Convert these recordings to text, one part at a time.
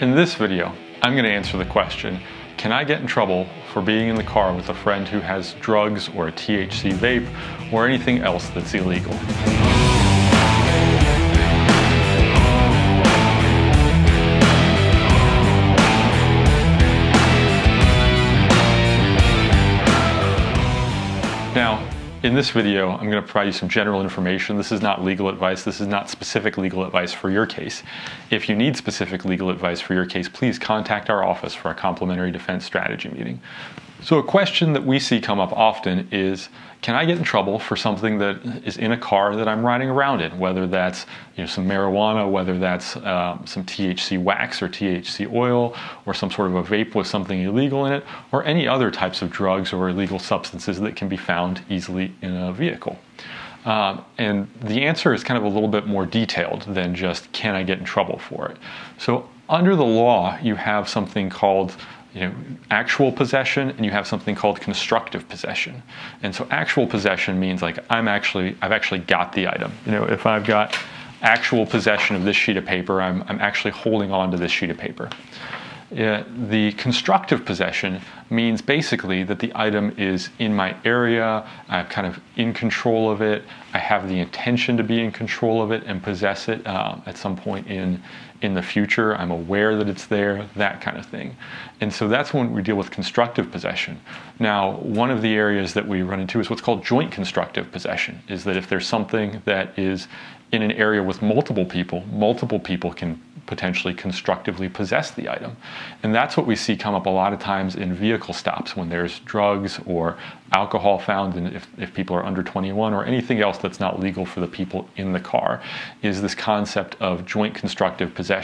In this video, I'm going to answer the question, can I get in trouble for being in the car with a friend who has drugs or a THC vape or anything else that's illegal? Now, in this video, I'm going to provide you some general information. This is not legal advice. This is not specific legal advice for your case. If you need specific legal advice for your case, please contact our office for a complimentary defense strategy meeting. So a question that we see come up often is, can I get in trouble for something that is in a car that I'm riding around in? Whether that's some marijuana, whether that's some THC wax or THC oil, or some sort of a vape with something illegal in it, or any other types of drugs or illegal substances that can be found easily in a vehicle. And the answer is kind of a little bit more detailed than just, can I get in trouble for it? So under the law, you have something called actual possession, and you have something called constructive possession. And so actual possession means like I've actually got the item. If I've got actual possession of this sheet of paper, I'm actually holding on to this sheet of paper. The constructive possession means basically that the item is in my area, I'm kind of in control of it, I have the intention to be in control of it and possess it at some point in the future, I'm aware that it's there, that kind of thing. And so that's when we deal with constructive possession. Now, one of the areas that we run into is what's called joint constructive possession, is that if there's something that is in an area with multiple people can potentially constructively possess the item. And that's what we see come up a lot of times in vehicle stops when there's drugs or alcohol found, and if people are under 21 or anything else that's not legal for the people in the car, is this concept of joint constructive possession.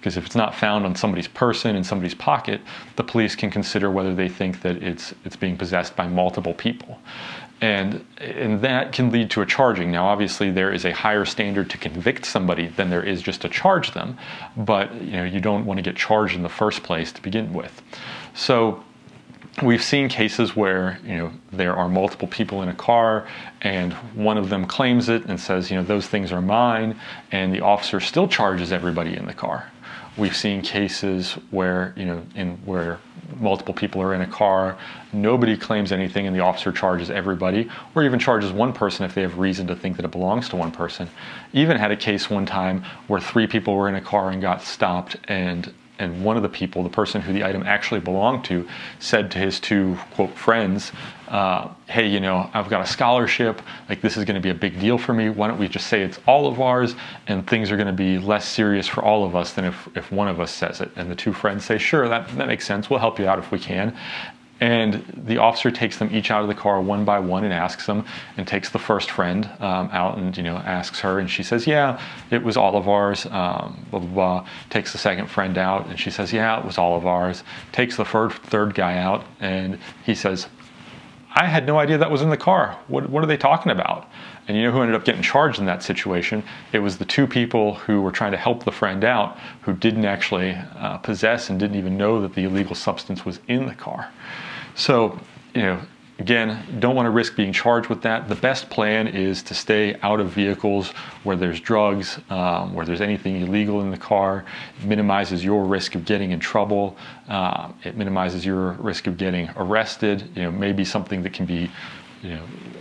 Because if it's not found on somebody's person, in somebody's pocket, the police can consider whether they think that it's being possessed by multiple people. And that can lead to a charging. Now, obviously, there is a higher standard to convict somebody than there is just to charge them, but you don't want to get charged in the first place to begin with. So we've seen cases where there are multiple people in a car and one of them claims it and says, those things are mine, and the officer still charges everybody in the car. We've seen cases where where multiple people are in a car, nobody claims anything, and the officer charges everybody, or even charges one person if they have reason to think that it belongs to one person. Even had a case one time where 3 people were in a car and got stopped, and one of the people, the person who the item actually belonged to, said to his 2, quote, friends, hey, I've got a scholarship, like this is gonna be a big deal for me, why don't we just say it's all of ours, and things are gonna be less serious for all of us than if one of us says it. And the 2 friends say, sure, that makes sense, we'll help you out if we can. And the officer takes them each out of the car one by one and asks them, and takes the first friend out and asks her, and she says, yeah, it was all of ours, blah, blah, blah. Takes the second friend out and she says, yeah, it was all of ours. Takes the third guy out and he says, I had no idea that was in the car. What are they talking about? And you know who ended up getting charged in that situation? It was the 2 people who were trying to help the friend out who didn't actually possess and didn't even know that the illegal substance was in the car. So, again, don't want to risk being charged with that. The best plan is to stay out of vehicles where there's drugs, where there's anything illegal in the car. It minimizes your risk of getting in trouble. It minimizes your risk of getting arrested. Maybe something that can be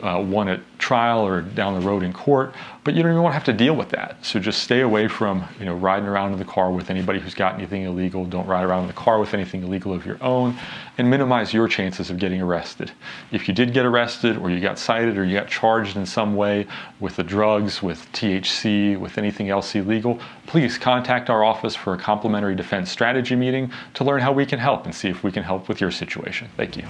won at trial or down the road in court, but you don't even want to have to deal with that. So just stay away from riding around in the car with anybody who's got anything illegal. Don't ride around in the car with anything illegal of your own, and minimize your chances of getting arrested. If you did get arrested, or you got cited, or you got charged in some way with the drugs, with THC, with anything else illegal, please contact our office for a complimentary defense strategy meeting to learn how we can help and see if we can help with your situation. Thank you.